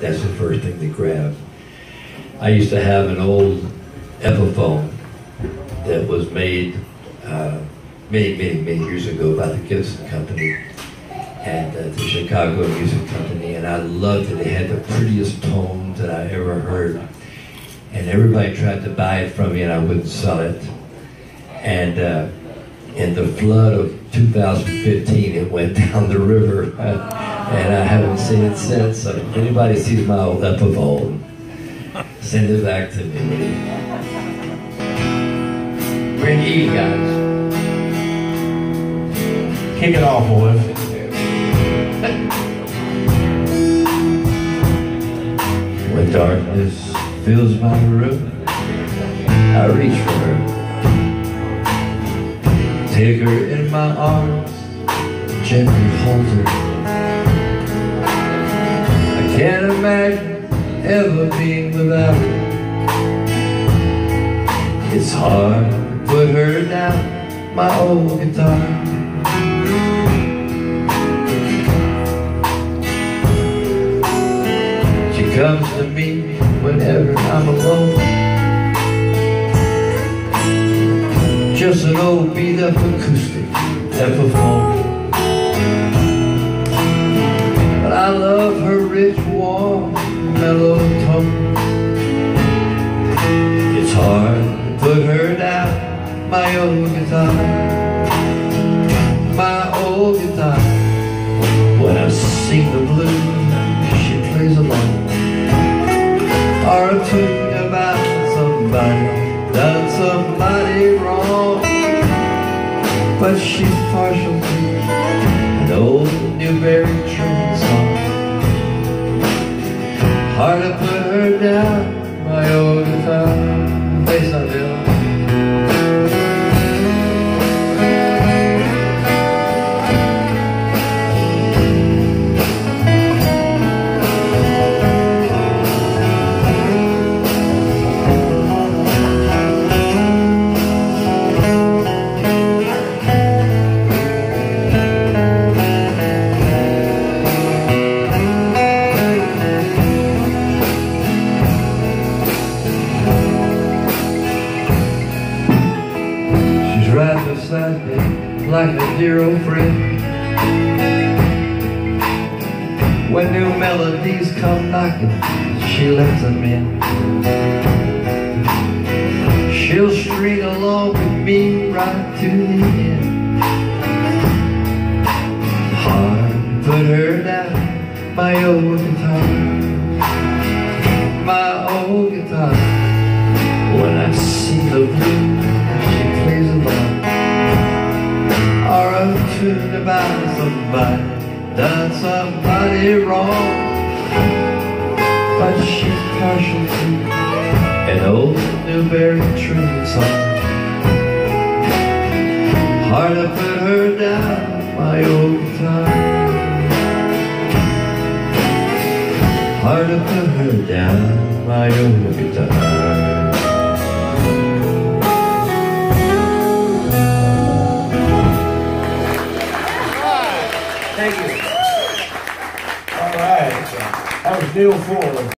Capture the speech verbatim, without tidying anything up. That's the first thing they grab. I used to have an old Epiphone that was made uh, many, many, many years ago by the Gibson Company and uh, the Chicago Music Company, and I loved it. It had the prettiest tones that I ever heard. And everybody tried to buy it from me, and I wouldn't sell it. And uh, in the flood of two thousand fifteen, it went down the river, and I haven't seen it since. So if anybody sees my old Epiphone, send it back to me. Great evening, guys. Kick it off, boys. When darkness fills my room, I reach for her, take her in my arms, gently hold her. I can't imagine ever being without her. It's hard to put her down, my old guitar. She comes to me whenever I'm alone, just an old beat-up acoustic Epiphone. But I love her rich, warm, mellow tone. It's hard to put her down, my old guitar, my old guitar. When I sing the blues, she plays along, or a tune about somebody done somebody wrong. But she's partial to an old Newberry train song. Hard to put her down, my old guitar. Play something. Like a dear old friend, when new melodies come knocking, she lets them in. She'll string along with me right to the end. Hard to put her down, my old guitar, my old guitar. When I see the blue, she plays along, about somebody done somebody wrong. But she's partial to an old Newberry train song. Hard to put her down, my old guitar. Hard to put her down, my old guitar. Thank you. All right. That was Neal Ford.